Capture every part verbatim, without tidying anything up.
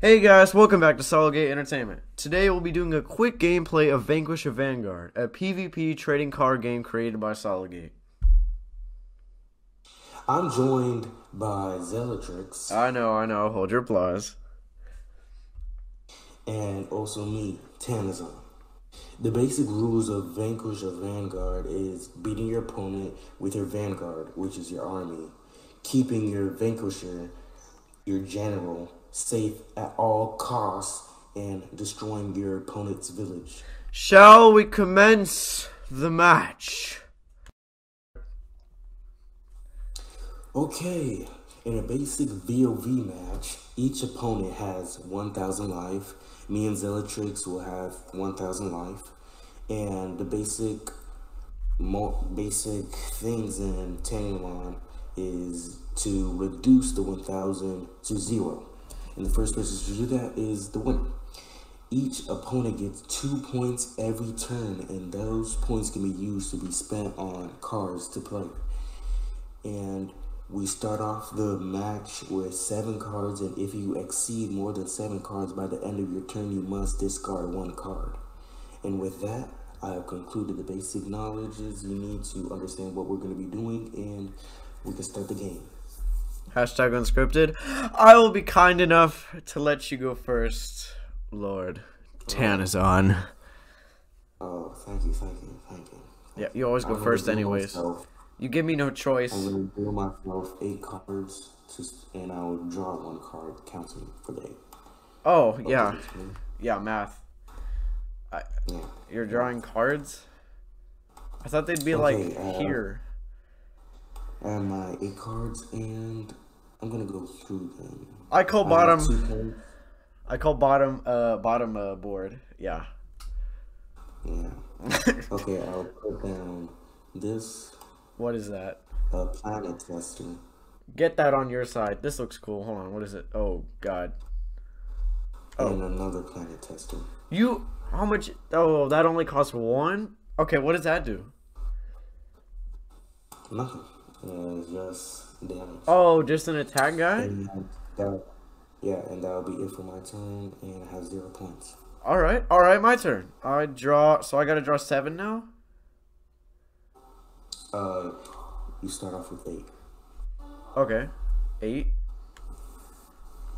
Hey guys, welcome back to Solegate Entertainment. Today we'll be doing a quick gameplay of Vanquish of Vanguard, a PvP trading card game created by Solegate. I'm joined by Zealotrix. I know, I know, hold your applause. And also me, Tanazon. The basic rules of Vanquish of Vanguard is beating your opponent with your Vanguard, which is your army, keeping your Vanquisher, your general, safe at all costs, and destroying your opponent's village. Shall we commence the match? Okay, in a basic V O V match, each opponent has one thousand life. Me and Zealotrix will have one thousand life. And the basic mo basic things in Tanazon is to reduce the one thousand to zero. And the first person to do that is the winner. Each opponent gets two points every turn, and those points can be used to be spent on cards to play. And we start off the match with seven cards, and if you exceed more than seven cards by the end of your turn, you must discard one card. And with that, I have concluded the basic knowledges you need to understand what we're going to be doing, and we can start the game. Hashtag unscripted. I will be kind enough to let you go first, Lord Tanazon. Oh, thank you, thank you, thank you. Thank yeah, you always go I'm first anyways. Myself. You give me no choice. I'm going to deal myself eight cards, to, and I will draw one card counting for the eight. Oh, okay. Yeah. Yeah, math. I, yeah. You're drawing cards? I thought they'd be okay, like uh, here. And my eight cards, and I'm gonna go through them. I call bottom. I call bottom. Uh, bottom uh, board. Yeah. Yeah. Okay, I'll put down this. What is that? A planet tester. Get that on your side. This looks cool. Hold on. What is it? Oh God. Oh. And another planet tester. You? How much? Oh, that only costs one. Okay. What does that do? Nothing. Uh, just damage. Oh, just an attack guy? And that, yeah, and that'll be it for my turn, and it has zero points. Alright, alright, my turn. I draw, so I gotta draw seven now? Uh, you start off with eight. Okay, eight.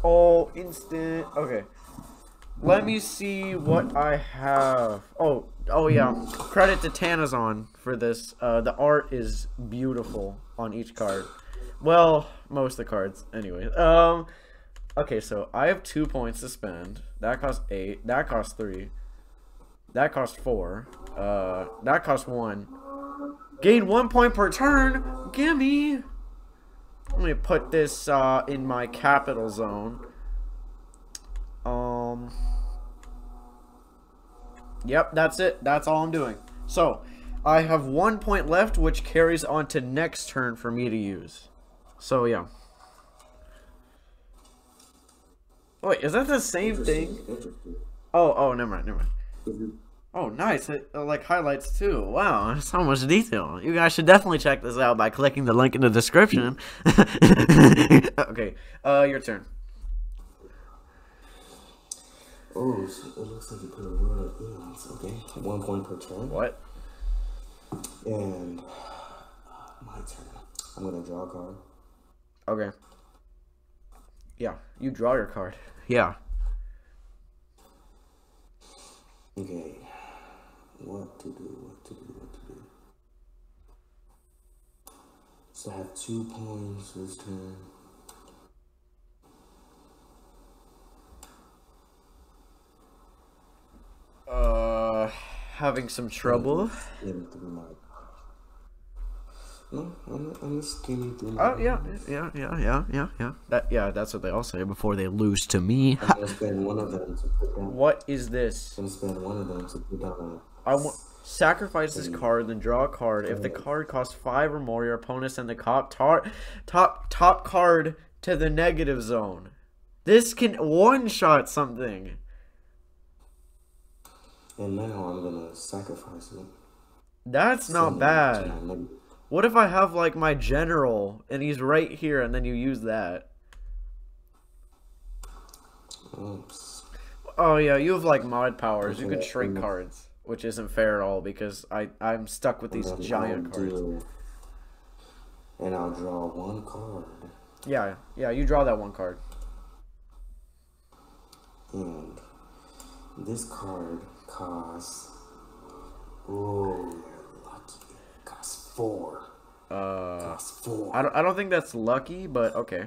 Oh, instant, okay. Let me see what I have. Oh, oh yeah. Credit to Tanazon for this. Uh, the art is beautiful on each card. Well, most of the cards, anyway. Um, okay, so I have two points to spend. That costs eight. That costs three. That costs four. Uh, that costs one. Gain one point per turn. Gimme. Let me put this uh in my capital zone. Um. Yep, that's it. That's all I'm doing. So, I have one point left, which carries on to next turn for me to use. So, yeah. Wait, is that the same Interesting. thing? Interesting. Oh, oh, never mind, never mind. Mm-hmm. Oh, nice. It, uh, like, highlights, too. Wow, so much detail. You guys should definitely check this out by clicking the link in the description. Okay, uh, your turn. Oh, it looks like you put a word of eons. Okay, one point per turn. What? And my turn. I'm gonna draw a card. Okay. Yeah, you draw your card. Yeah. Okay. What to do? What to do? What to do? So I have two points this turn. Uh, having some trouble. No, I'm, I'm just skimming through my. Oh yeah, yeah, yeah, yeah, yeah, yeah. That, yeah, that's what they all say before they lose to me. I'm gonna spend one of them to put down. What is this? I'm gonna spend one of them to put down. I want sacrifice this card, then draw a card. If the card costs five or more, your opponent sends the top tar top top card to the negative zone. This can one shot something. And now I'm gonna sacrifice it. That's not bad. What if I have like my general and he's right here and then you use that? Oops. Oh yeah, you have like mod powers. You could shrink cards, which isn't fair at all because I, I'm stuck with these giant cards. And I'll draw one card. Yeah, yeah, you draw that one card. And this card costs... Oh, you're lucky. It costs four. Uh, it costs four. I don't, I don't think that's lucky, but okay.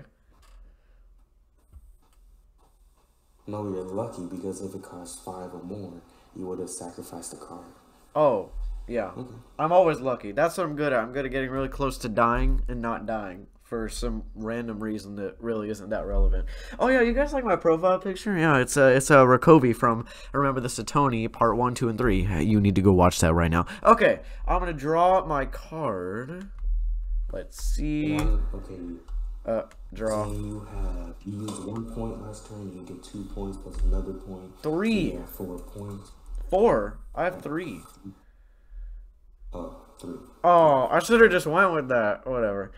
No, you're lucky because if it costs five or more, you would have sacrificed a card. Oh, yeah. Okay. I'm always lucky. That's what I'm good at. I'm good at getting really close to dying and not dying for some random reason that really isn't that relevant. Oh yeah, you guys like my profile picture? Yeah, it's a it's a Rakobi from Remember the Setoni Part One, Two, and Three. You need to go watch that right now. Okay, I'm gonna draw my card. Let's see. Okay. Uh, draw. So you have you use one point last turn. You get two points plus another point. Three. So you have four points. Four. I have three. Oh, three. Oh, I should have just went with that. Whatever.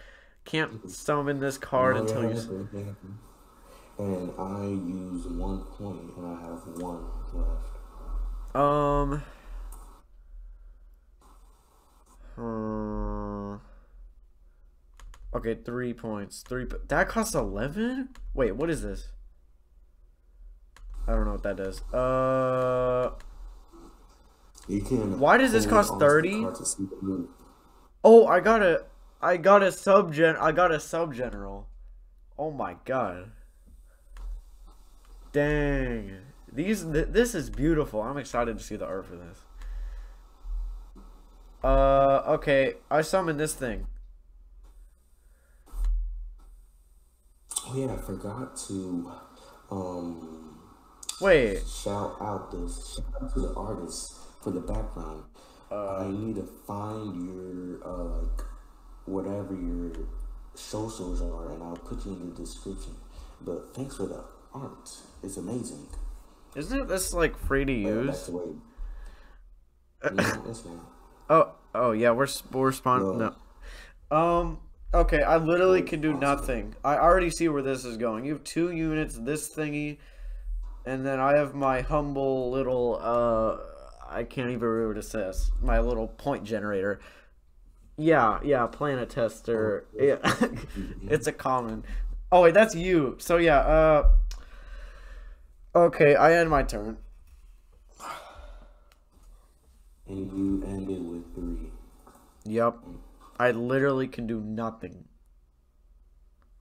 Can't summon this card no, until yeah, you. Yeah, yeah. And I use one point, and I have one left. Um. Uh, okay, three points. Three. That costs eleven. Wait, what is this? I don't know what that does. Uh. You can. Why does this cost thirty? Oh, I got it. I got a subgen. I got a subgeneral. Oh my god. Dang. These. Th this is beautiful. I'm excited to see the art for this. Uh. Okay. I summoned this thing. Oh yeah, I forgot to. Um. Wait. Shout out this. Shout out to the artist for the background. Uh, I need to find your uh. whatever your socials are, and I'll put you in the description. But thanks for the art. It's amazing. Isn't it this like free to use? Oh, no, oh, oh yeah, we're we're spawn no. no. Um okay, I literally can do nothing. I already see where this is going. You have two units, this thingy, and then I have my humble little uh I can't even remember what it says. My little point generator. Yeah, yeah, planet tester. Yeah. It's a common. Oh wait, that's you. So yeah, uh okay, I end my turn. And you end it with three. Yep. I literally can do nothing.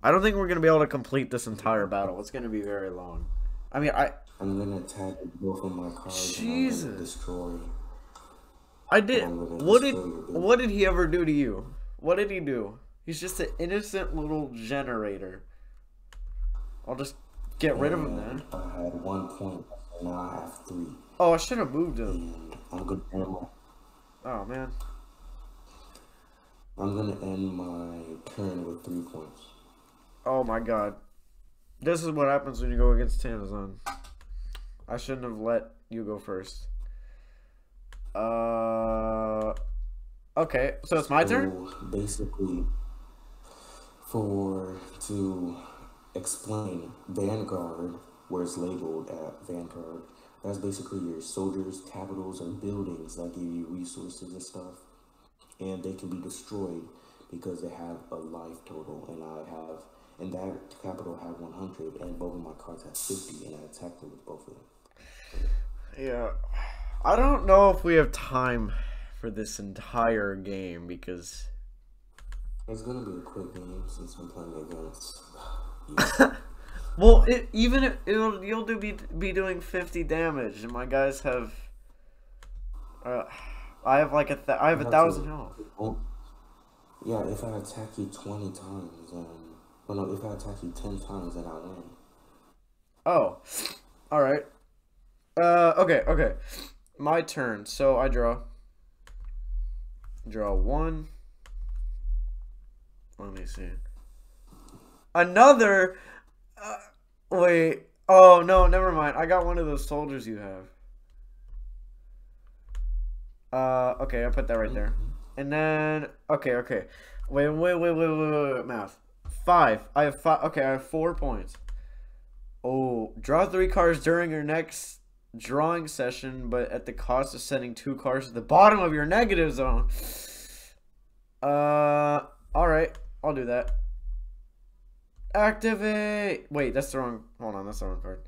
I don't think we're gonna be able to complete this entire battle. It's gonna be very long. I mean I I'm gonna attack both of my cards. Jesus. And destroy. I did. What did what did he ever do to you? What did he do? He's just an innocent little generator. I'll just get and rid of him then. I had one point. Now I have three. Oh, I should have moved him. And I'm gonna end my, oh man. I'm gonna end my turn with three points. Oh my god. This is what happens when you go against Tanazon. I shouldn't have let you go first. Uh, okay, so it's my so turn? Basically, for, to explain, Vanguard, where it's labeled at Vanguard, that's basically your soldiers, capitals, and buildings that give you resources and stuff. And they can be destroyed because they have a life total, and I have, and that capital had one hundred, and both of my cards had fifty, and I attacked them with both of them. Yeah. I don't know if we have time for this entire game because it's gonna be a quick game since I'm playing against. Yeah. Well, it, even if it'll, you'll do be be doing fifty damage, and my guys have. Uh, I have like a th I have a thousand health. Oh, yeah, if I attack you twenty times, and well, no, if I attack you ten times, then I win. Oh, all right. Uh, okay, okay. My turn, so I draw. Draw one. Let me see. Another. Uh, wait. Oh no, never mind. I got one of those soldiers you have. Uh, okay, I'll put that right there. And then, okay, okay. Wait, wait, wait, wait, wait, wait, wait, math. Five. I have five. Okay, I have four points. Oh, draw three cards during your next drawing session, but at the cost of sending two cards to the bottom of your negative zone. Uh, alright. I'll do that. Activate. Wait, that's the wrong. Hold on, that's the wrong card.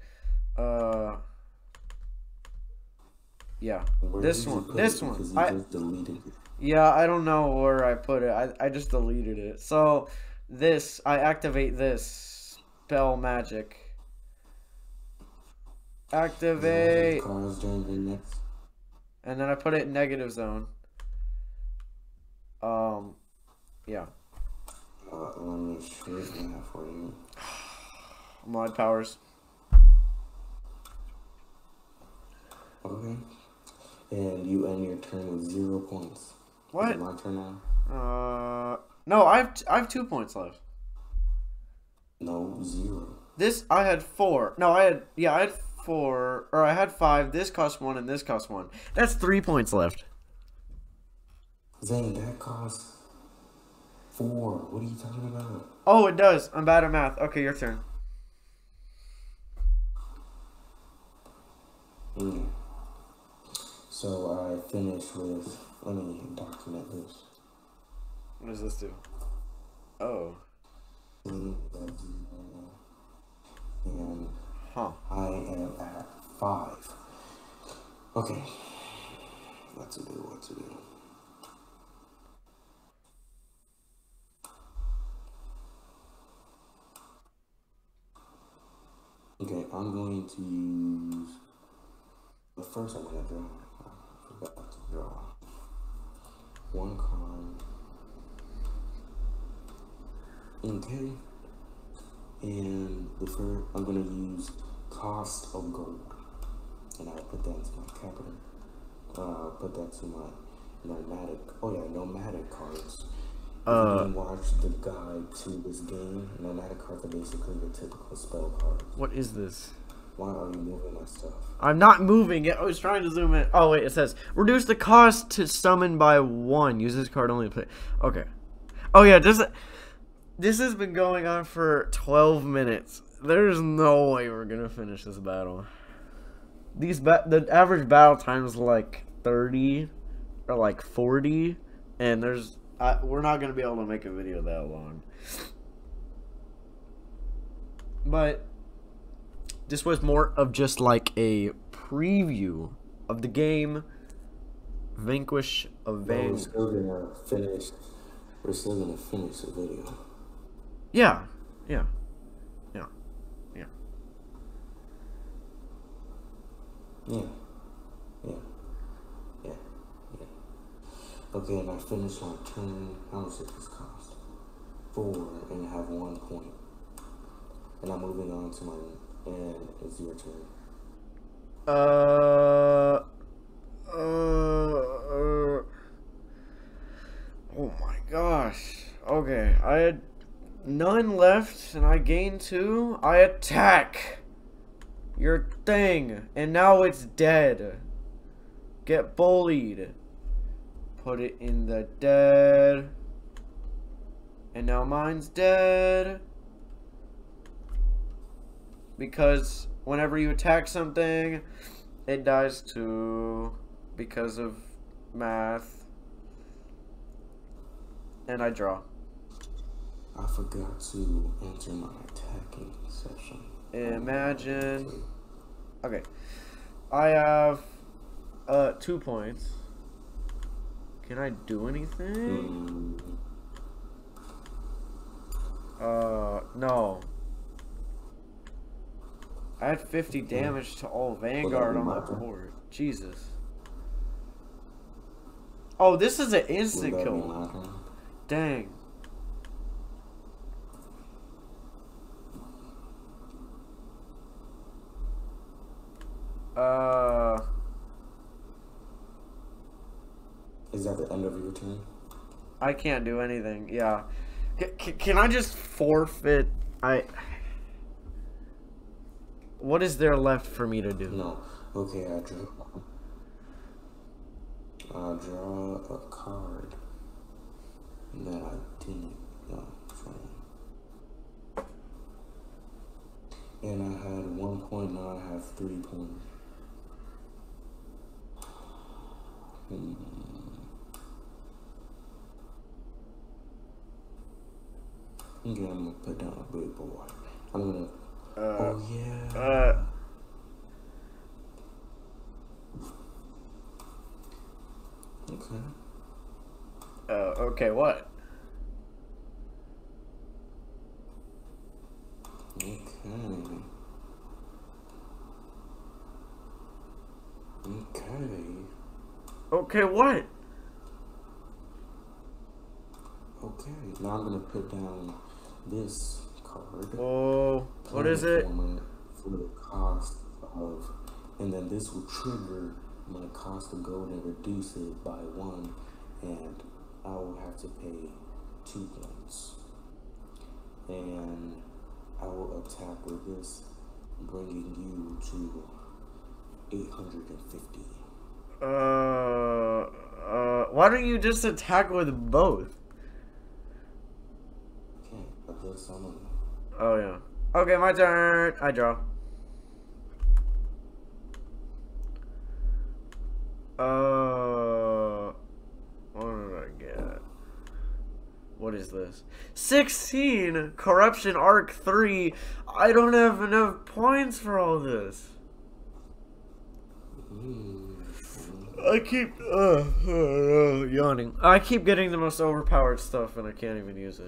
Uh, yeah. Where this one. This one. I just deleted it. Yeah, I don't know where I put it. I, I just deleted it. So, this, I activate this spell magic. Activate. And then I put it in negative zone. Um, yeah. Mod powers. Okay. And you end your turn with zero points. What? Is it my turn now? Uh, no, I have t I have two points left. No, zero. This I had four. No, I had yeah, I had four, or I had five. This cost one, and this cost one. That's three points left. Zane, that costs four. What are you talking about? Oh, it does. I'm bad at math. Okay, your turn. Mm. So I finish with. Let me document this. What does this do? Oh. And huh. I am at five. Okay. What to do? What to do? Okay, I'm going to use. But first, I'm gonna draw. I'm about to draw one card. Okay, and the third, I'm gonna use cost of gold, and I put that into my capital. Uh, put that to my nomadic. Oh yeah, nomadic cards. Uh, you watch the guide to this game. Nomadic cards are basically the typical spell cards. What is this? Why are you moving my stuff? I'm not moving it. I was trying to zoom in. Oh, wait. It says, reduce the cost to summon by one. Use this card only to play. Okay. Oh, yeah. This, this has been going on for twelve minutes. There's no way we're going to finish this battle. These ba The average battle time is like thirty or like forty. And there's I, we're not going to be able to make a video that long. But this was more of just like a preview of the game, Vanquish of Vanguard. We're still gonna finish. We're still gonna finish the video. Yeah, yeah, yeah, yeah, yeah, yeah, yeah, yeah. Okay, and I finished my turn. How much did this cost? Four, and I have one point. And I'm moving on to my. And it's your turn. Uh, uh, uh. Oh my gosh. Okay, I had none left and I gained two. I attack your thing and now it's dead. Get bullied. Put it in the dead. And now mine's dead. Because whenever you attack something, it dies too because of math. And I draw. I forgot to enter my attacking session. Imagine. Okay. I have uh, two points. Can I do anything? Mm. Uh, no. I had fifty damage to all Vanguard on my board. Jesus. Oh, this is an instant kill. Dang. Uh. Is that the end of your turn? I can't do anything. Yeah. C- can I just forfeit? I. What is there left for me to do? No. Okay, I drew. Uh, draw a card that I didn't know from. And I had one point, now I have three points. Hmm. Okay, I'm gonna put down a big board. I'm gonna. Uh, oh, yeah. Uh. Okay. Uh, okay, what? Okay. Okay. Okay, what? Okay, now I'm gonna put down this card. Oh, what is it? For the cost of, and then this will trigger my cost of gold and reduce it by one, and I will have to pay two points. And I will attack with this, bringing you to eight hundred fifty. Uh, uh, why don't you just attack with both? Okay, but there's someone. Oh, yeah. Okay, my turn. I draw. Uh, what did I get? What is this? sixteen! Corruption Arc three! I don't have enough points for all this! I keep, uh, uh, yawning. I keep getting the most overpowered stuff and I can't even use it.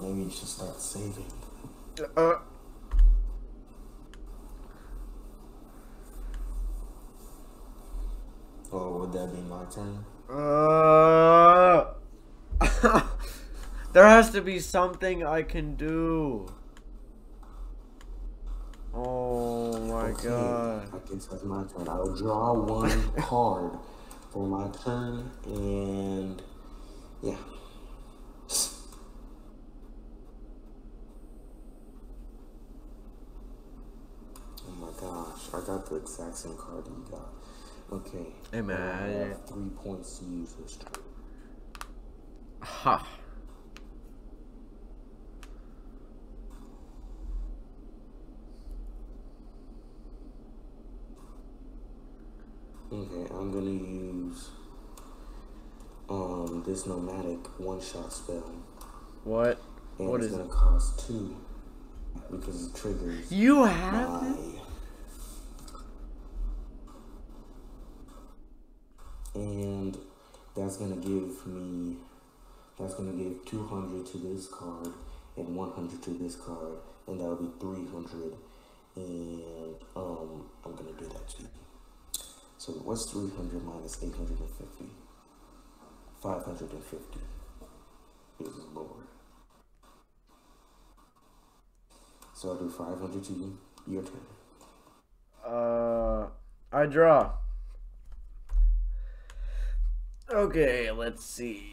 Maybe you should start saving. Uh... Or would that be my turn? Uh, there has to be something I can do. Oh my okay. god. I guess that's my turn. I'll draw one card for my turn and yeah. Oh my gosh, I got the exact same card that you got. Okay. Hey man. I have three points to use this turn. Ha. Okay, I'm gonna use um this nomadic one-shot spell. What? And what it's is gonna it? cost two because it triggers. You have my it? And that's gonna give me, that's gonna give two hundred to this card and one hundred to this card, and that'll be three hundred. And um, I'm gonna do that too. So what's three hundred minus eight hundred fifty? five hundred fifty. This is lower. So I'll do five hundred to you. Your turn. Uh, I draw. Okay, let's see.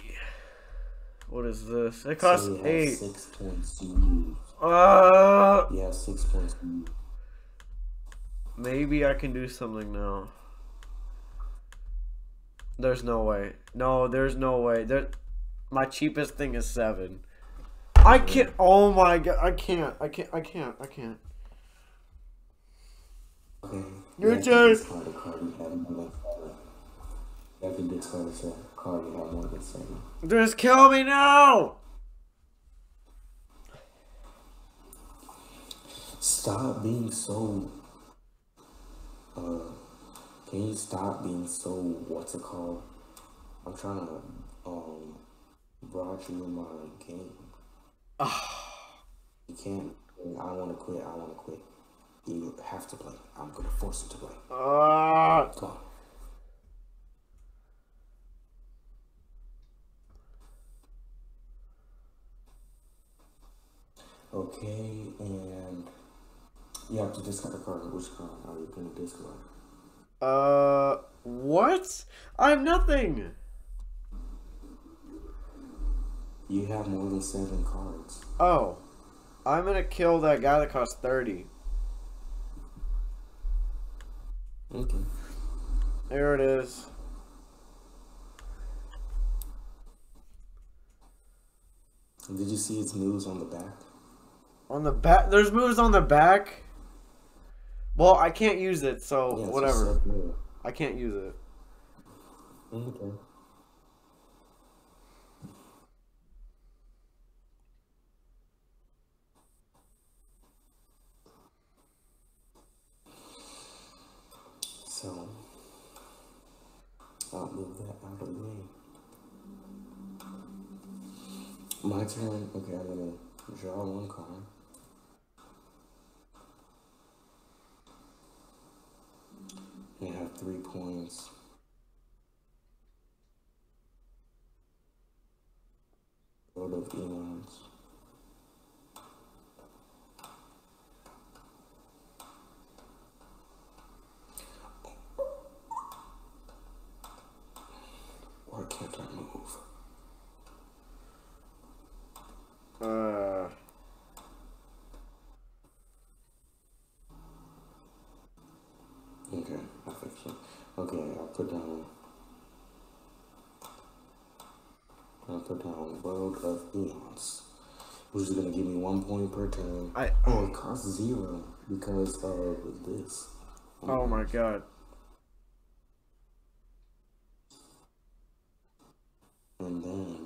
What is this? It costs so eight. Six points to use. Uh, yeah, six points to use. Maybe I can do something now. There's no way. No, there's no way. There, my cheapest thing is seven. I can't. Oh my god! I can't. I can't. I can't. I can't. Okay. Your turn. Every discard is a card you have more than seven. Just kill me now! Stop being so. Uh, can you stop being so? What's it called? I'm trying to um brought you in my game. You can't. I want to quit. I want to quit. You have to play. I'm gonna force you to play. Ah! Uh... Go on. Okay, and you have to discard a card. Which card are you going to discard? Uh, what? I have nothing! You have more than seven cards. Oh, I'm going to kill that guy that costs thirty. Okay. There it is. Did you see its moves on the back? On the back? There's moves on the back? Well, I can't use it, so yeah, whatever. I can't use it. Okay. So, I'll move that out of the way. My turn. Okay, I'm going to draw one card. And I have three points. Road of Eons. Why can't I move? Uh, okay, I fixed it. Okay, I'll put down I'll put down Road of Eons, which is gonna give me one point per turn. I oh it costs zero because of this. Oh, oh my god. And then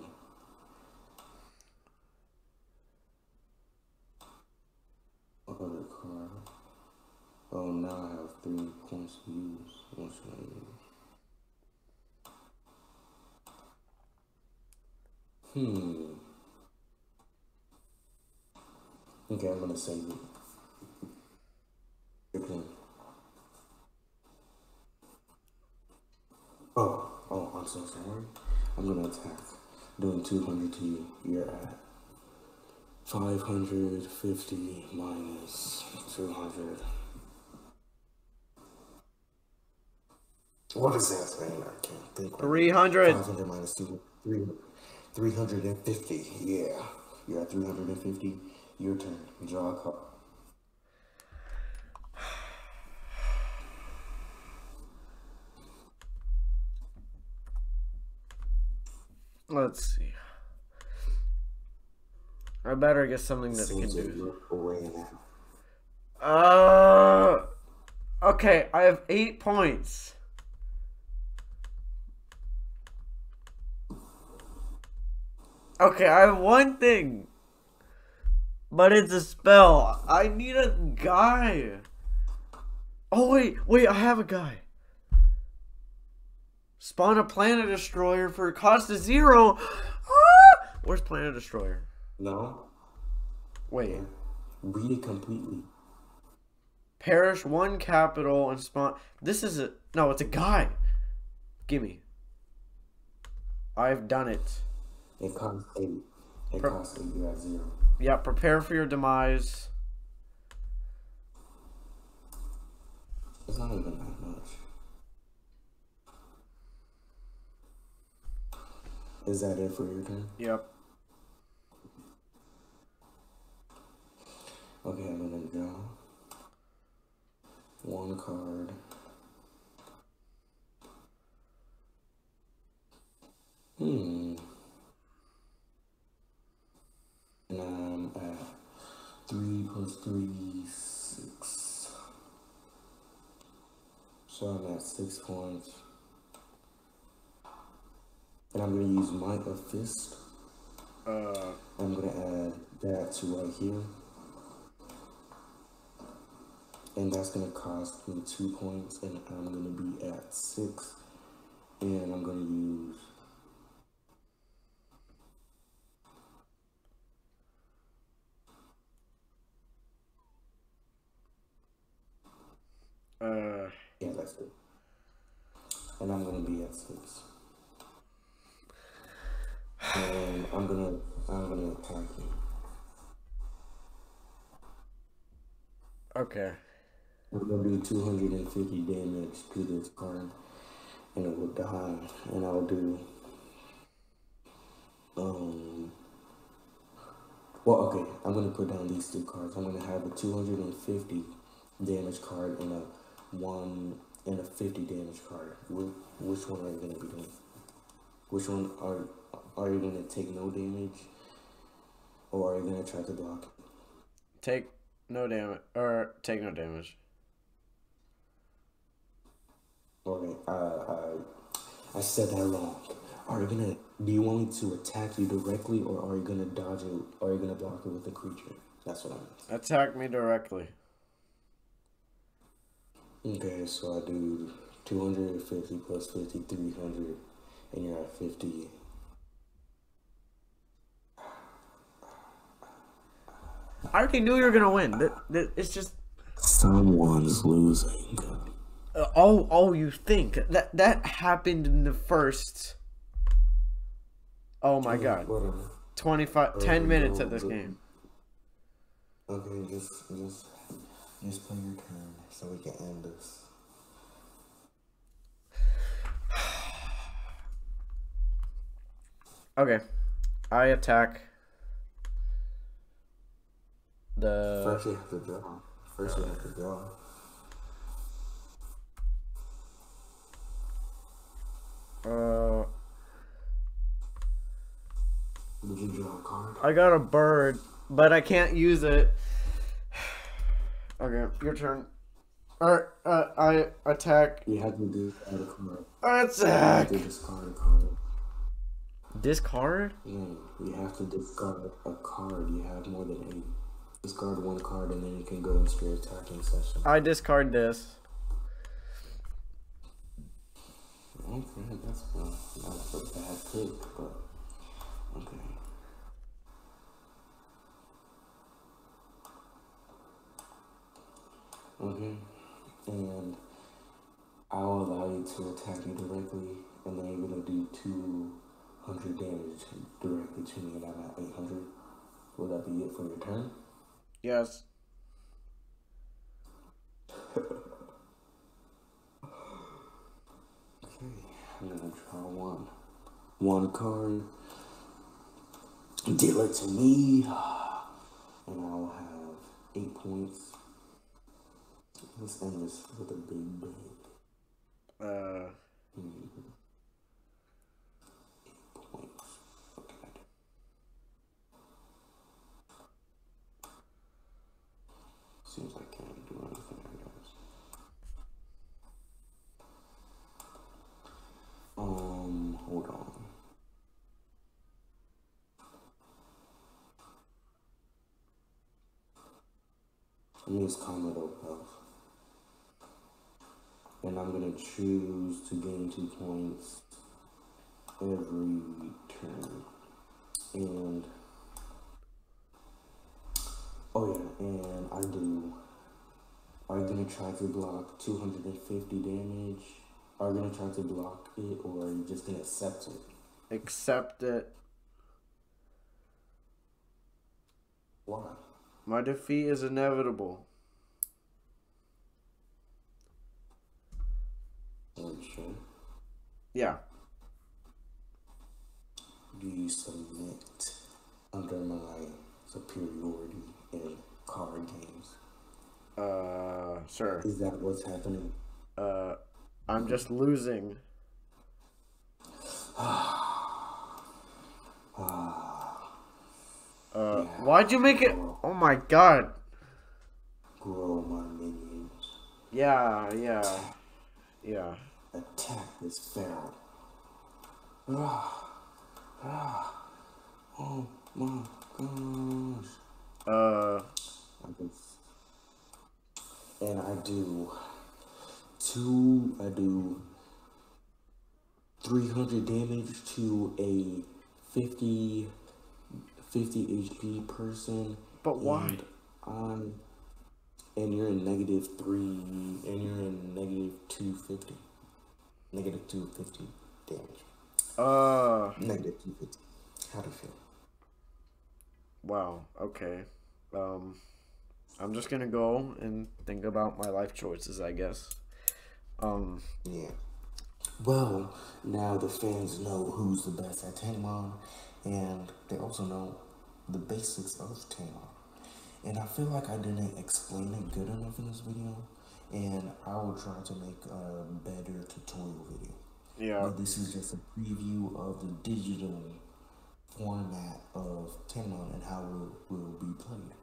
other card. Oh, now I have three points to use. What should I use? Hmm. Okay, I'm gonna save it. Okay. Oh, oh, I'm so sorry. I'm gonna attack. Doing two hundred to you. You're at five hundred fifty minus two hundred. What is that thing? I can't think. three hundred. five hundred minus two hundred. three hundred fifty. Yeah. You're at three hundred fifty. Your turn. Draw a card. Let's see. I better get something that Seems can do. Away now. Uh, okay, I have eight points. Okay, I have one thing, but it's a spell. I need a guy. Oh wait, wait, I have a guy. Spawn a planet destroyer for a cost of zero. Where's Planet Destroyer? No. Wait. Read it completely. Perish one capital and spawn. This is a. No, it's a guy. Gimme. I've done it. It costs eight. It Pre costs eight. You have zero. Yeah, prepare for your demise. It's not even that much. Is that it for your turn? Yep. Okay, I'm gonna draw one card. Hmm. And I'm at three plus three, six. So I'm at six points. And I'm gonna use my fist. Uh, I'm gonna add that to right here. And that's gonna cost me two points, and I'm gonna be at six. And I'm gonna use Uh yeah, that's it. And I'm gonna be at six. And I'm gonna, I'm gonna attack you. Okay. We're gonna do two hundred fifty damage to this card, and it will die. And I'll do, um, well, okay. I'm gonna put down these two cards. I'm gonna have a two hundred fifty damage card and a one and a fifty damage card. Which, which one are you going to be doing? Which one are, are you going to take no damage? Or are you going to try to block it? Take no damage. Or take no damage. Okay, I, I, I said that wrong. Are you going to... Do you want me to attack you directly, or are you going to dodge it? Or are you going to block it with a creature? That's what I meant. Attack me directly. Okay, so I do two hundred fifty plus fifty, three hundred, and you're at fifty. I already knew you were going to win. It's just... Someone's losing. Oh, oh, you think. That that happened in the first... Oh my god. twenty-five, ten minutes of this game. Okay, just, just, just play your turn so we can end this. Okay, I attack the... First you have to draw. First you have to draw. Uh... Did you draw a card? I got a bird, but I can't use it. Okay, your turn. Alright, uh, I attack. You had to do out of card. Attack! You have to discard a card. Discard? Yeah, you have to discard a card. You have more than eight. Discard one card and then you can go into your attacking session. I discard this. Okay, that's well, not a bad pick, but okay. Okay, and I'll allow you to attack me directly, and then you're gonna do two hundred damage directly to me, and I'm at eight hundred. Will that be it for your turn? Yes. Okay, I'm gonna draw one. One card. Deal it to me, and I'll have eight points. Let's end this with a big bang. Uh. Mm. Eight points. Okay. Seems like I can't do anything, I guess. Um, hold on. I'm gonna calm it up, health. And I'm gonna choose to gain two points every turn. And oh yeah, and I do. Are you gonna try to block two hundred fifty damage? Are you gonna try to block it, or are you just gonna accept it? Accept it. Why? My defeat is inevitable. Are you sure? Yeah. Do you submit under my superiority in card games? Uh, sure. Is that what's happening? Uh, I'm just losing. Ah. Ah. Uh, yeah. Why'd you make it? Oh my god. Grow my minions. Yeah, yeah. Attack. Yeah. Attack this barrel. Ah, ah. Oh my gosh. Uh. And I do two, I do three hundred damage to a fifty... fifty H P person. But why? Um, and you're in negative three, and you're in negative two fifty, negative two fifty damage. Uh. Negative two fifty. How do you feel? Wow. Okay. Um, I'm just gonna go and think about my life choices, I guess. Um. Yeah. Well, now the fans know who's the best at Tanamon, and they also know the basics of Tanamon. And I feel like I didn't explain it good enough in this video, and I will try to make a better tutorial video. Yeah. But this is just a preview of the digital format of Tanazon and how it will be played.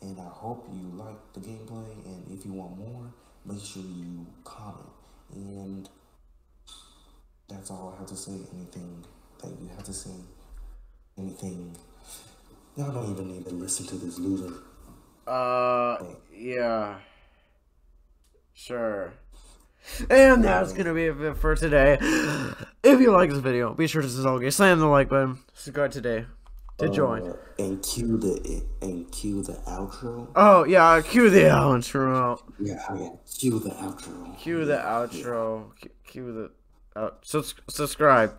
And I hope you like the gameplay, and if you want more, make sure you comment. And that's all I have to say. Anything that you have to say, anything, y'all don't even need to listen to this loser. Uh, but, yeah. Sure. And that's gonna be it for today. If you like this video, be sure to Solegate, slam the like button, subscribe today to uh, join. And cue the and cue the outro. Oh yeah, cue the outro. Yeah, yeah. Cue the outro. Cue the outro. Yeah. Cue the out. Subs subscribe.